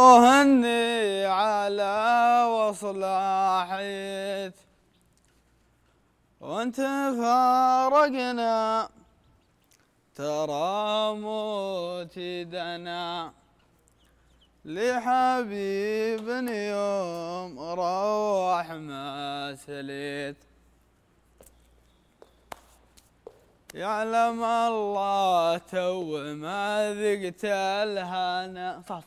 وهني على وصلاحيت وانت فارقنا ترى موتي دنا لحبيبني يوم روح ما سليت يعلم الله تو ما ذقت الهنا صح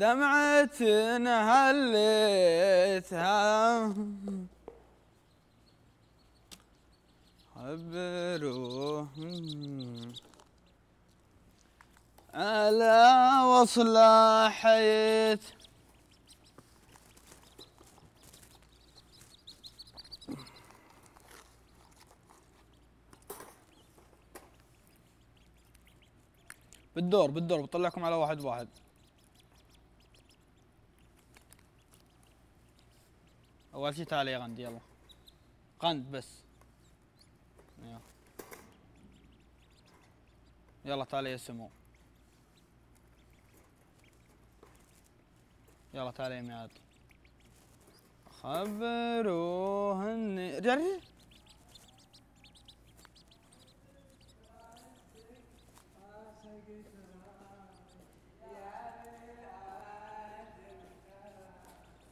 دمعة هليتها عبروه ألا وصلاحيت بالدور بطلعكم على واحد أول شي تعال يا غند يلا غند بس يلا تعال يا سمو يلا تعال يا ميعاد خبروهن جري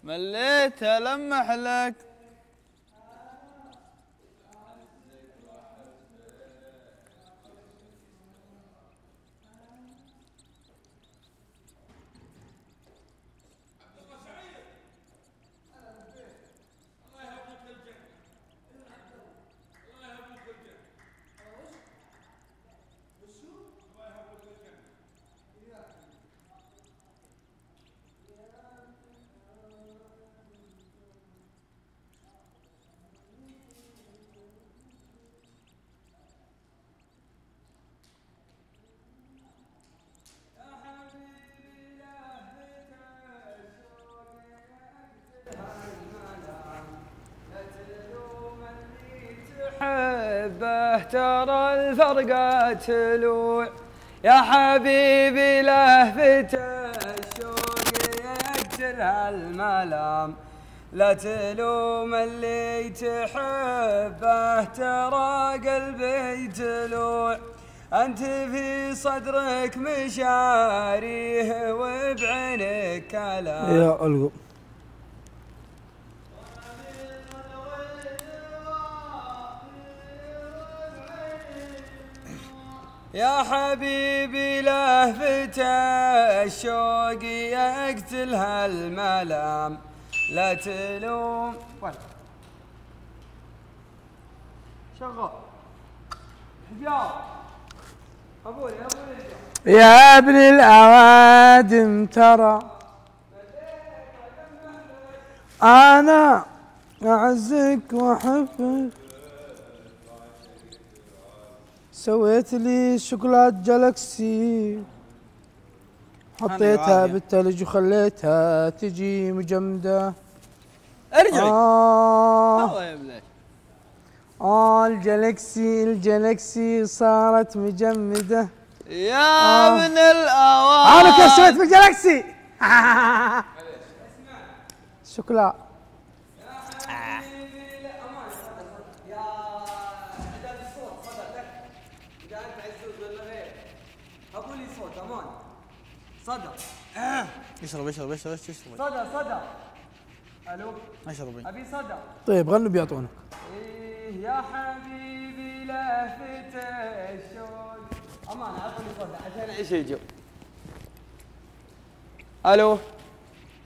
مليت ألمح لك ترى الفرقة تلوع يا حبيبي لهفة الشوق يقتلها الملام لا تلوم اللي تحبه ترى قلبي تلوع أنت في صدرك مشاريه وبعينك كلام يا ألقو يا حبيبي لهفة الشوق يقتلها الملام لا تلوم شغل حجاب ابوي يا ابن الاوادم ترى انا اعزك واحبك سويت لي شوكولات جالكسي حطيتها بالثلج وخليتها تجي مجمده ارجعي الله يبليك الجالكسي صارت مجمده يا ابن الاوان انا كيف سويت بالجالكسي شوكولا صدى اشرب صدى الو اشربي ابي صدى طيب غنوا بيعطونك يا حبيبي لهفة الشوق امان اعطوني صدى عشان ايش يجوا الو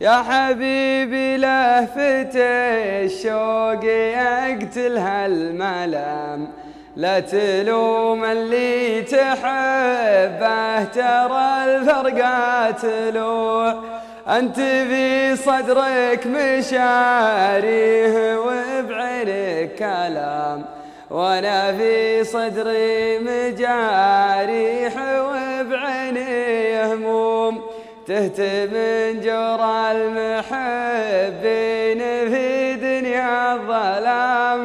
يا حبيبي لهفة الشوق يقتلها الملام لا تلوم اللي تحبه ترى الفرقة تلوع أنت في صدرك مشاريه وبعينك كلام وأنا في صدري مجاريح وبعيني هموم تهت من جرى المحبين في دنيا الظلام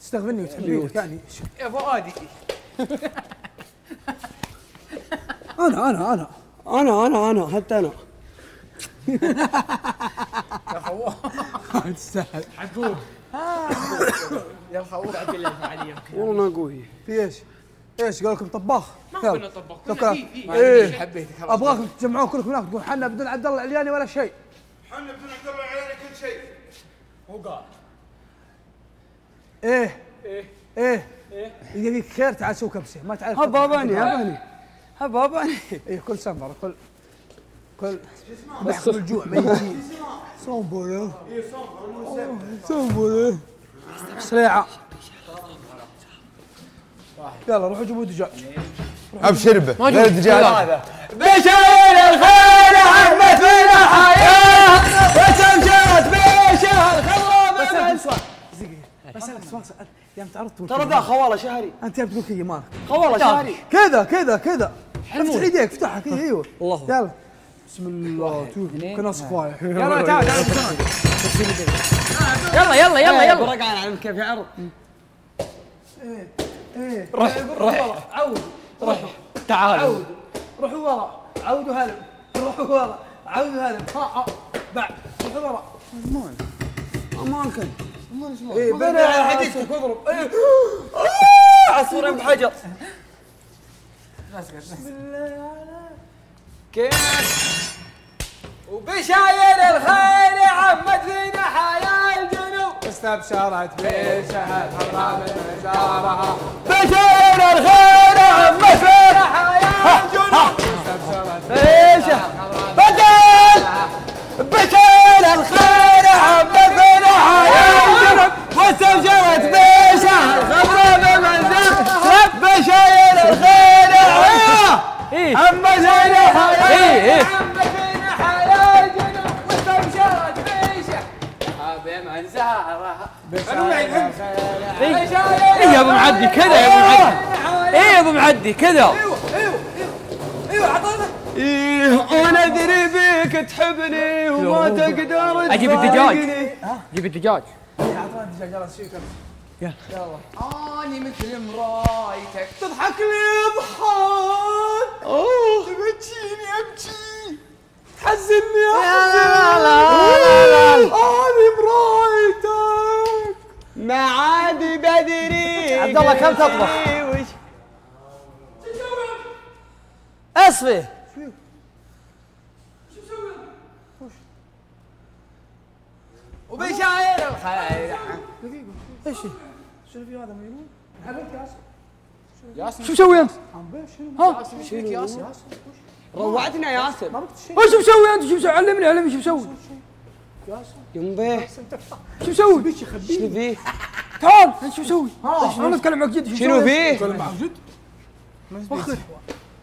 تستغفرني وتحبني يعني يا فؤادي انا انا انا انا انا انا حتى انا يا خوف تستاهل عقوب يا خوف عقل الفعاليه والله قوي في ايش؟ ايش قال لكم طباخ؟ ما كنا طباخ ايه حبيتك ابغاكم تجمعون كلكم هناك تقول حنا بدون عبد الله العلياني ولا شيء حنا بدون عبد الله العلياني كل شيء هو قال ايه ايه ايه يجيك خير تعال سوي كبسه ما تعرف هبا باني هباني هبا باني ايه كل سمره كل كل بس الجوع ما يجي صنبله اي صنبله سريعه يلا روحوا جيبوا دجاج ابشر به غير دجاج هذا بشر الخير عمت فينا حياه وتمشت بشهر خلى بس بس يا متعرض ترى ذا خواله شهري انت يا بتوكي مالك خواله شهري كذا كذا كذا افتح ايديك افتحها كذا ايوه يلا بسم الله كنا صفايح يلا تعال تعال يلا يلا يلا يلا برقع على كيف يعرض ايه ايه روح روح عود روح تعال عود روحوا ورا عودوا هلا روحوا ورا عودوا هلا بعد روحوا ورا امان امان كان امان شلون ايه بنى على حديقتك واضرب ايه عصفورين بحجر بسم الله كيف وبشاير الخير عمت فينا حياة الجنوب استبشرت بشهد حرامة زارها بشاير الخير عمت فينا حياة الجنوب استبشرت بشهد بدل بشاير الخير عمت فينا حياة الجنوب واستبشرت بشهد حرامة زارها بشاير الخير عمت عمت فينا حياة عمت فينا حياة الجنوب واستبشرت بيشه ابي من زهرها اي يا ابو معدي كذا يا ابو معدي اي يا ابو معدي كذا ايوه ايوه ايوه عطنا ايه انا ادري بيك تحبني وما تقدر اجيب الدجاج جيب الدجاج اعطنا الدجاج يلا شيك يلا يلا اني مثل مرايتك تضحك لي ضحك تبكيني ابكي تحزني احزن اني مرايتك ما عاد بدري عبد الله كم تطبخ؟ اصفي وبشاير الخير ايش شنو في هذا مجنون؟ حبيت ياسر شو مسوي انت؟ ها؟ ايش فيك ياسر؟ روعتنا ياسر وش مسوي انت؟ شو مسوي؟ علمني علمني شو مسوي؟ ياسر ينبه شو مسوي؟ شنو فيه؟ تعال انت شو مسوي؟ انا اتكلم معك جد شنو فيه؟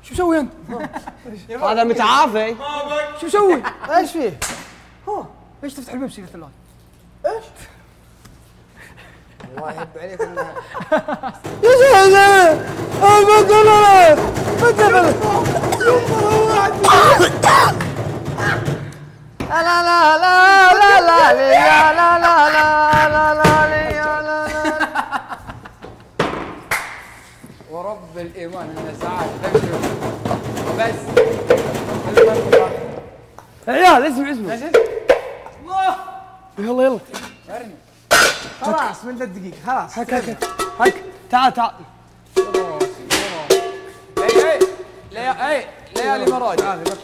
شو مسوي انت؟ هذا متعافي شو مسوي؟ ايش فيه؟ ها ايش تفتح البيبسي في الثلاجة؟ ايش؟ الله يحب عليك انها يا لا لا لا لا لا لا لا لا لا ورب الايمان ان ساعات بس عيال اسمع اسمع الله يلا يلا شارني خلاص من 3 دقيقة خلاص حك حك حك تعال تعال اي اي ليالي مراجع هذه بطل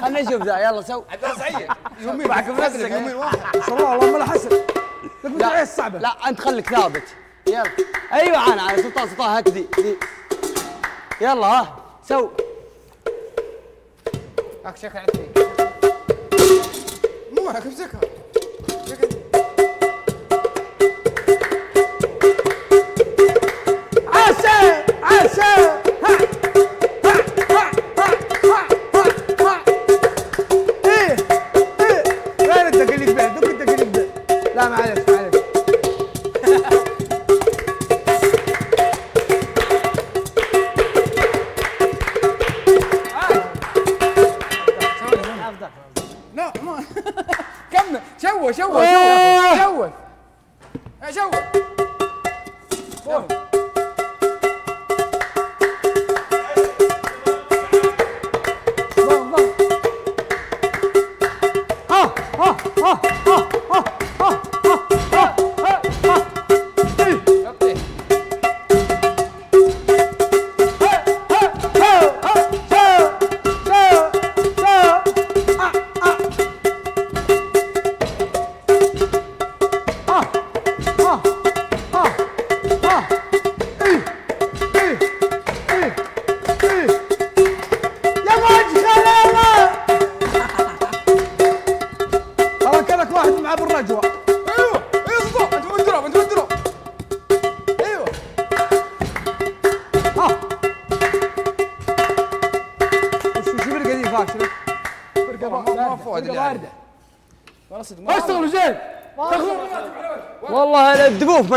خلينا نشوف ذا يلا سو عبد الله سعيد يومين معك بنفسك يومين واحد ان شاء الله والله ما له حسن لك بتعيش صعبه لا انت خليك ثابت يلا ايوه انا على سلطان سلطان هك دي يلا ها سو هك شكل عندي مو هك امسكها عسى عسى ها ما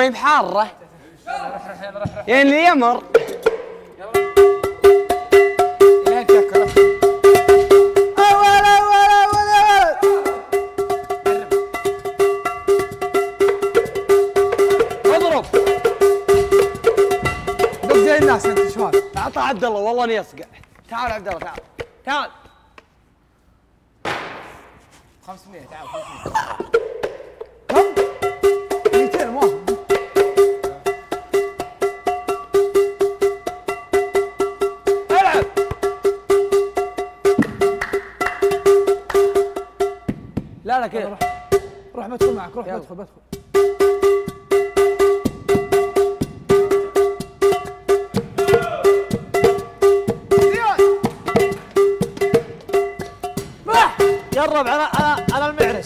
هي بحارة يعني اليمر اول اضرب دق زي الناس انت شو هذا؟ تعطى عبد الله والله اني اصقع تعال عبد الله تعال تعال 500 تعال 500 لا كده روح روح بدخل معك روح بدخل بدخل روح قرب على المعرس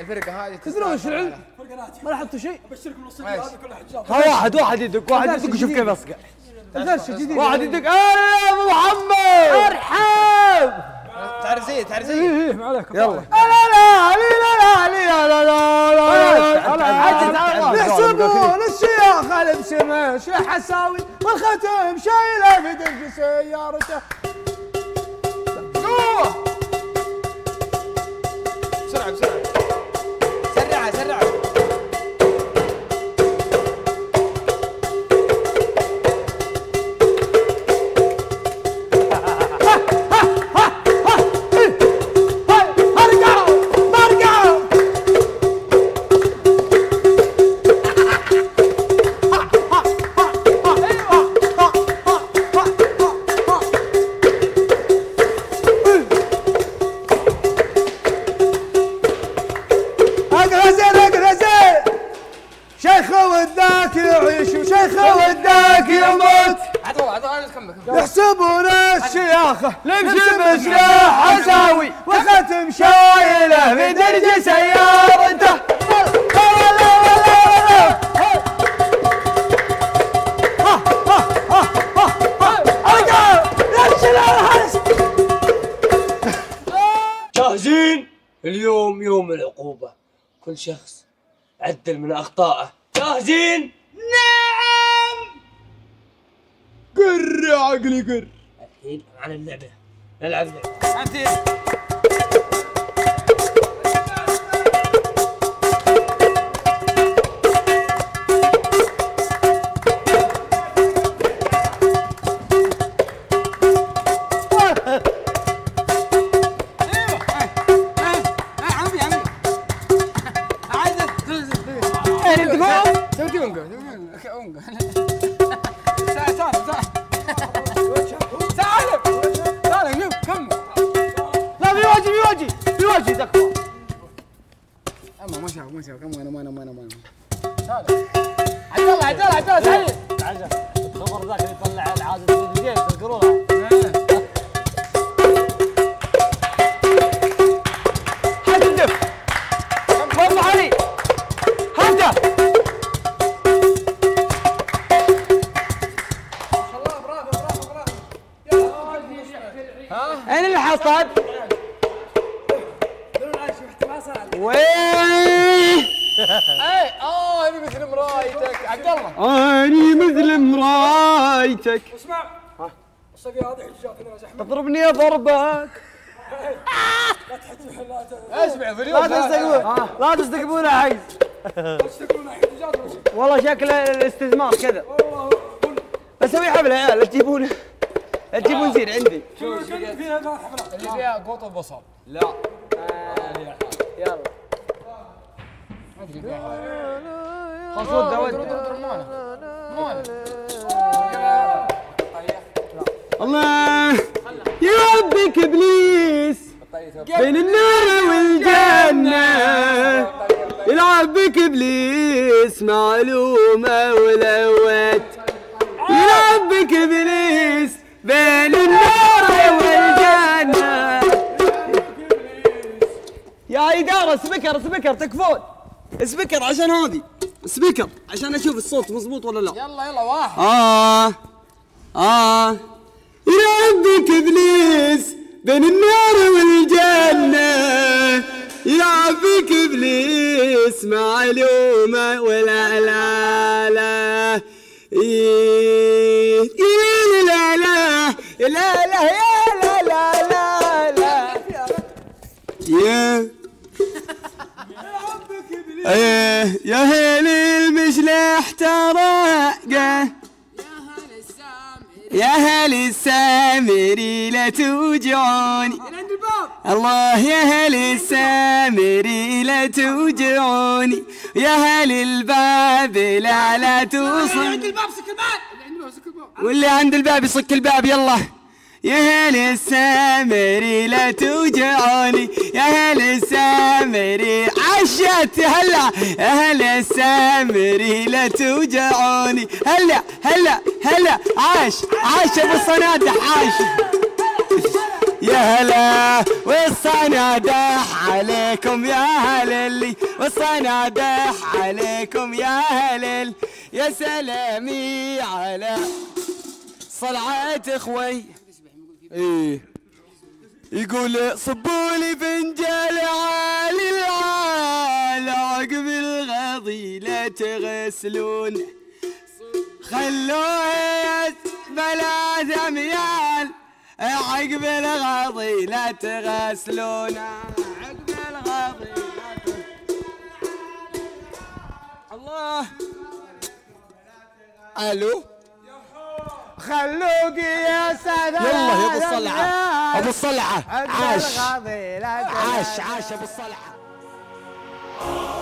الفرقه هذه تدرون ايش العلم؟ ما لاحظتوا شيء؟ ابشركم الصدق هذا كله حجاب. ها واحد يدق، واحد يدق وشوف كيف اصقع. واحد يدق يا ابو محمد ارحب. تعرزيه تعرزيه. ايه ما عليك. يلا. لا لا لا لا لا لا لا. يحسبون الشياخ على مشمش حساوي والختم شايله في دف سيارته. قوه. بسرعه بسرعه. سرعها سرعها. يحسبون الشياخه نمشي بسلاح حساوي وختم شايله في درج سيارته. جاهزين؟ اليوم يوم العقوبه، كل شخص عدل من اخطائه. جاهزين؟ قر يا عقلي قر. الحين معنا اللعبة، نلعب لعبة. أنت تضربني ضربك. لا تحتفل اسمع في اليوم لا تستقبلون عيد. والله شكله الاستثمار كذا. والله بسوي حفله يا عيال. لا تجيبون لا تجيبون زين عندي. شو فيها حفله اللي فيها قوط البصل؟ لا يلا ما ادري خلصوا الدواء الله يربك ابليس بين النار والجنه يلعب بك ابليس معلومه ولوت يلعب بك ابليس بين النار والجنه. يا اداره سبيكر سبيكر تكفون سبيكر عشان هذه سبيكر عشان اشوف الصوت مضبوط ولا لا. يلا يلا واحد يلعبك ابليس بين النار والجنه يلعبك ابليس معلومه ولا لا لا إيه لا لا لا لا لا لا لا لا لا يا يا هل المشلح تراقه يا هل السامري لا توجعوني الله يا هل السامري لا توجعوني يا هل الباب لا لا توصل اللي عند الباب سك الباب واللي عند الباب يصك الباب. يلا يا هل السامري لا توجعوني يا هل السامري عشت هلا يا هل السامري لا توجعوني هلا هلا هلا عاش عاش ابو الصنادح عاش. يا يا هلا والصنادح عليكم يا هللي، والصنادح عليكم يا هلل، يا سلامي على صلعات اخوي. ايه يقول صبولي فنجال عالي العال عقب الغاضي لا تغسلون، خلوه ثلاث اميال عقب الغاضي لا تغسلون، عقب الغاضي لا تغسلون. الله الو خلوقي يا سلام. يلا يا ابو الصلعه، ابو الصلعه عاش عاش عاش ابو الصلعه.